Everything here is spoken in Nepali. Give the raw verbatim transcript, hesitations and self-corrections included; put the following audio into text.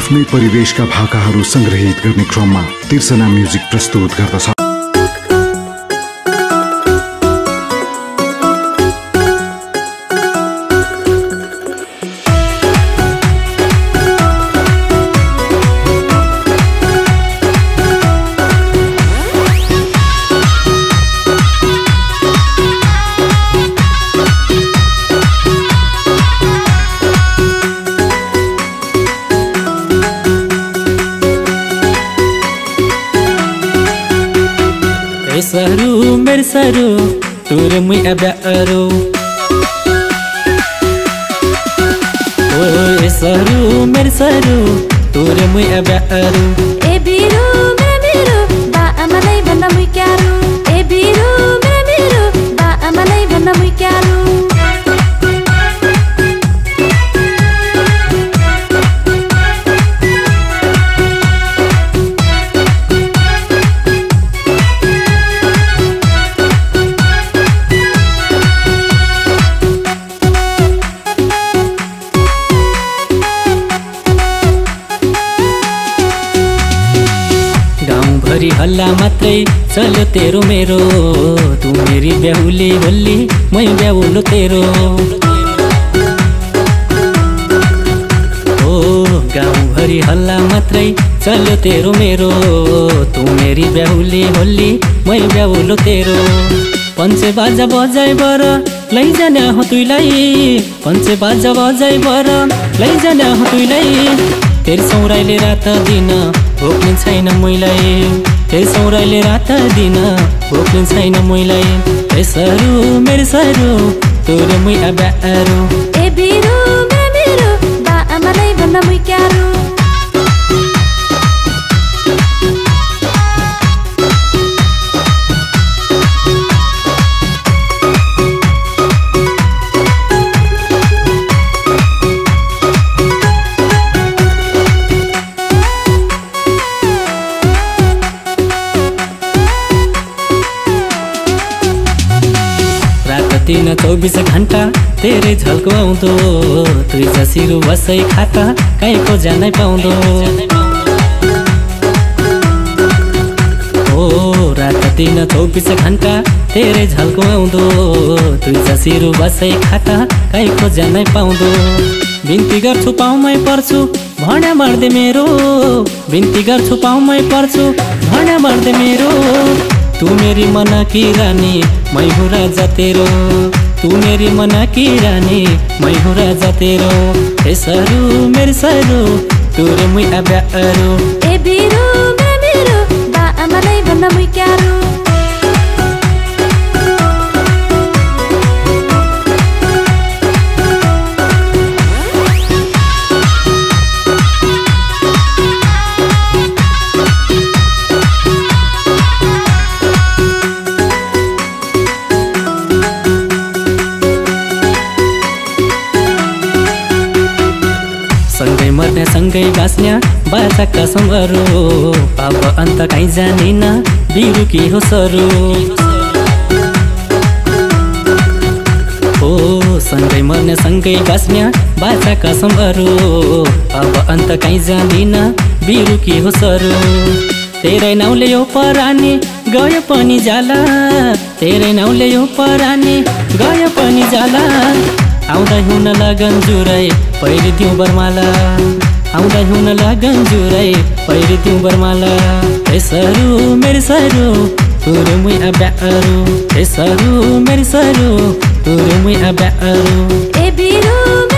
आफ्नै परिवेशका भाकाहरू संग्रहित गर्ने क्रममा तिर्सना म्युजिक प्रस्तुत गर्दछ। Saru mer saru tur mui abia aru Oi saru mer saru tur mui abia aru E biru mere biru ba amalai banda mui kyaru E biru mere biru ba amalai banda mui kyaru हल्ला मात्रै चलो तेरो मेरो तू मेरी ब्याहुली भोलि मै ब्याहुलो तेरो ओ गाउँभरि हल्ला मात्रै चलो तेरो मेरो तू मेरी ब्याहुली भोलि मै ब्याहुलो तेरो पञ्चे बाजा बजाइ बर लैजाने हो तुइलाई पञ्चे बाजा बजाइ बर लैजाने हो तुइलाई तेरो सौराइले रात दिन भोक्ने छैन मुइलाई तेरो सौराइले रात दिन भोक्ने छैन मुइलाई ए सरू मेरो सरू तोरे मुइ अब्या अरू ए बिरू मेरो बिरू बा आमालाई भन्दा मुइ क्यारू तीन चौबीस घंटा तेरे झल्को आउँदो तुई जसिरु बसै खाता काईको जानै पाउँदो ओ रात तीन चौबीस घंटा तेरे झल्को आउँदो तुई जसिरु बसै खाता काईको जानै पाउँदो बिन्ती गर्छु पाउमै पर्छु भण्या मर्दे मेरो बिन्ती गर्छु पाउमै पर्छु भण्या मर्दे मेरो तू मेरी मना की रानी मैं हूँ राजा तेरो तू मेरी मना की रानी मैं हूँ राजा तेरो ए सरू मेरे सरू तोरे मुई अब्या अरू ए बिरू मेरो बिरू बा आमालाई भन्दा मुई क्यारू मर्ने सँगै बास्ने बाचा कसमहरू पाप अन्त काहीँ जानिन बिरु के हो सरू ओ सँगै मर्ने सँगै बास्ने बाचा कसमहरू पाप अन्त काहीँ जानिन बिरु के हो सरू तेरै नाउँले यो परानी गयो पनि जाला तेरै नाउँले यो परानी गयो पनि जाला आउँदै हुन लगन जुराई पहिरि दिउँ बरमाला आउँदै हुन लगन जुराई पहिरि दिउँ बरमाला ए सरू मेरो सरू तोरे मुइ अब्या अरू ए सरू मेरो सरू तोरे मुइ अब्या अरू ए बिरू